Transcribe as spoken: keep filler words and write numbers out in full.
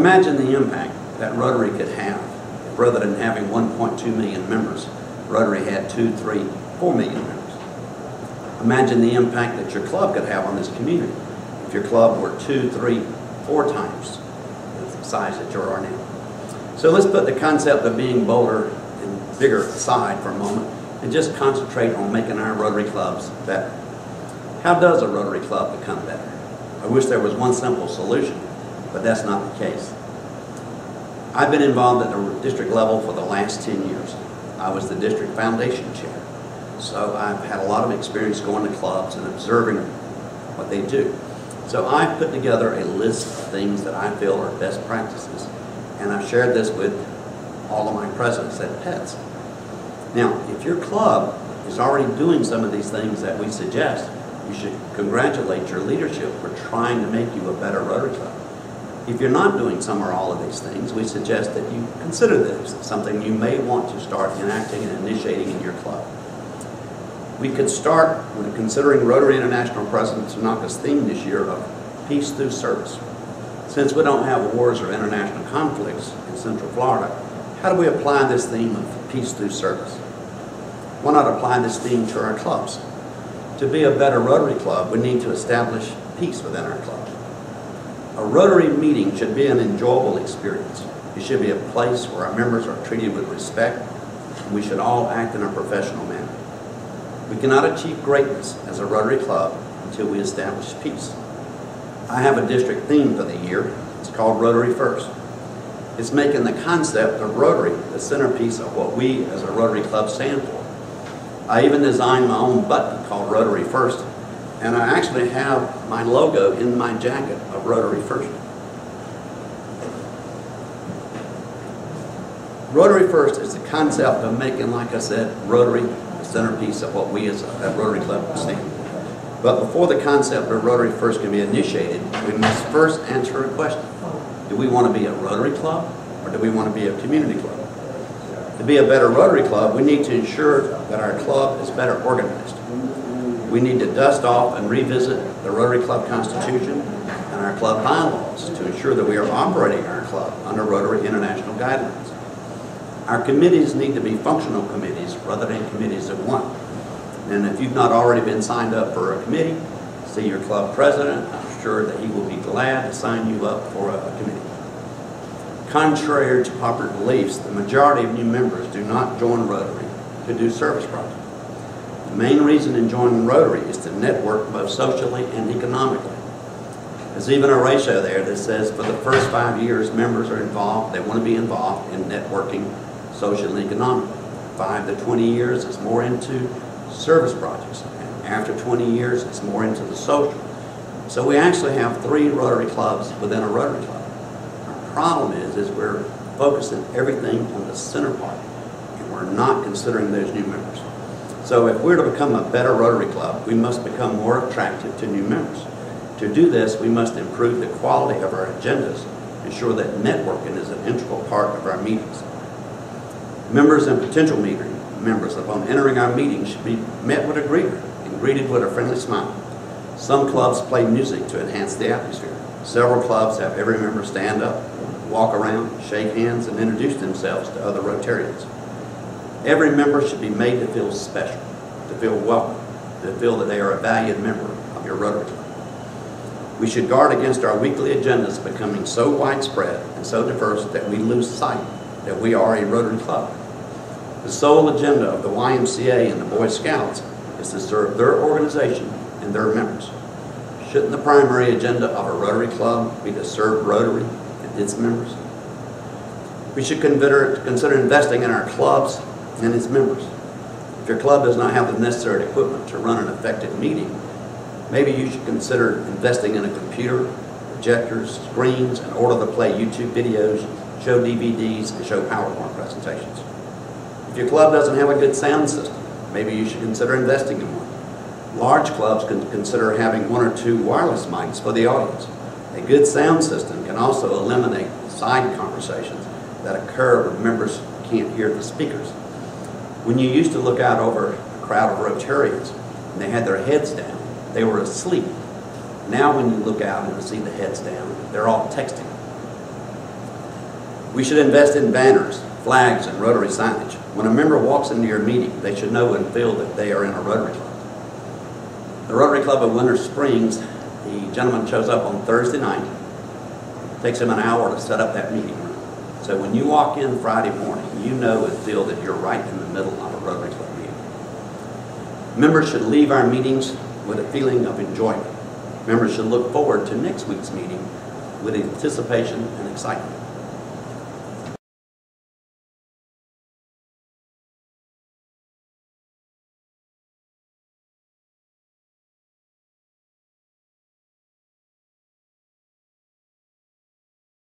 Imagine the impact that Rotary could have, rather than having one point two million members, Rotary had two, three, four million members. Imagine the impact that your club could have on this community if your club were two, three, four times the size that you are now. So let's put the concept of being bolder and bigger aside for a moment and just concentrate on making our Rotary clubs better. How does a Rotary club become better? I wish there was one simple solution, but that's not the case. I've been involved at the district level for the last ten years. I was the district foundation chair, so I've had a lot of experience going to clubs and observing what they do. So I've put together a list of things that I feel are best practices, and I've shared this with all of my presidents at P E T S. Now, if your club is already doing some of these things that we suggest, you should congratulate your leadership for trying to make you a better Rotary Club. If you're not doing some or all of these things, we suggest that you consider this something you may want to start enacting and initiating in your club. We could start with considering Rotary International President Tanaka's theme this year of peace through service. Since we don't have wars or international conflicts in Central Florida, how do we apply this theme of peace through service? Why not apply this theme to our clubs? To be a better Rotary Club, we need to establish peace within our club. A Rotary meeting should be an enjoyable experience. It should be a place where our members are treated with respect, and we should all act in a professional manner. We cannot achieve greatness as a Rotary Club until we establish peace. I have a district theme for the year. It's called Rotary First. It's making the concept of Rotary the centerpiece of what we as a Rotary Club stand for. I even designed my own button called Rotary First, and I actually have my logo in my jacket of Rotary First. Rotary First is the concept of making, like I said, Rotary the centerpiece of what we as a Rotary Club stand for. But before the concept of Rotary First can be initiated, we must first answer a question. Do we want to be a Rotary Club, or do we want to be a community club? To be a better Rotary Club, we need to ensure that our club is better organized. We need to dust off and revisit the Rotary Club Constitution and our club bylaws to ensure that we are operating our club under Rotary International guidelines. Our committees need to be functional committees rather than committees of one. And if you've not already been signed up for a committee, see your club president. I'm sure that he will be glad to sign you up for a committee. Contrary to popular beliefs, the majority of new members do not join Rotary to do service projects. The main reason in joining Rotary is to network both socially and economically. There's even a ratio there that says for the first five years, members are involved, they want to be involved in networking socially and economically. Five to twenty years is more into service projects. And after twenty years, it's more into the social. So we actually have three Rotary clubs within a Rotary club. Problem is, is we're focusing everything on the center part, and we're not considering those new members. So if we're to become a better Rotary Club, we must become more attractive to new members. To do this, we must improve the quality of our agendas, ensure that networking is an integral part of our meetings. Members and potential meeting members, upon entering our meeting, should be met with a greeter and greeted with a friendly smile. Some clubs play music to enhance the atmosphere. Several clubs have every member stand up, walk around, shake hands, and introduce themselves to other Rotarians. Every member should be made to feel special, to feel welcome, to feel that they are a valued member of your Rotary Club. We should guard against our weekly agendas becoming so widespread and so diverse that we lose sight that we are a Rotary Club. The sole agenda of the Y M C A and the Boy Scouts is to serve their organization and their members. Shouldn't the primary agenda of a Rotary Club be to serve Rotary and its members? We should consider, consider investing in our clubs and its members. If your club does not have the necessary equipment to run an effective meeting, maybe you should consider investing in a computer, projectors, screens, and order to play YouTube videos, show D V Ds, and show PowerPoint presentations. If your club doesn't have a good sound system, maybe you should consider investing in one. Large clubs can consider having one or two wireless mics for the audience. A good sound system can also eliminate side conversations that occur when members can't hear the speakers. When you used to look out over a crowd of Rotarians and they had their heads down, they were asleep. Now when you look out and see the heads down, they're all texting. We should invest in banners, flags, and Rotary signage. When a member walks into your meeting, they should know and feel that they are in a Rotary Club. The Rotary Club of Winter Springs, the gentleman shows up on Thursday night. It takes him an hour to set up that meeting room. So when you walk in Friday morning, you know and feel that you're right in the middle of a Rotary Club meeting. Members should leave our meetings with a feeling of enjoyment. Members should look forward to next week's meeting with anticipation and excitement.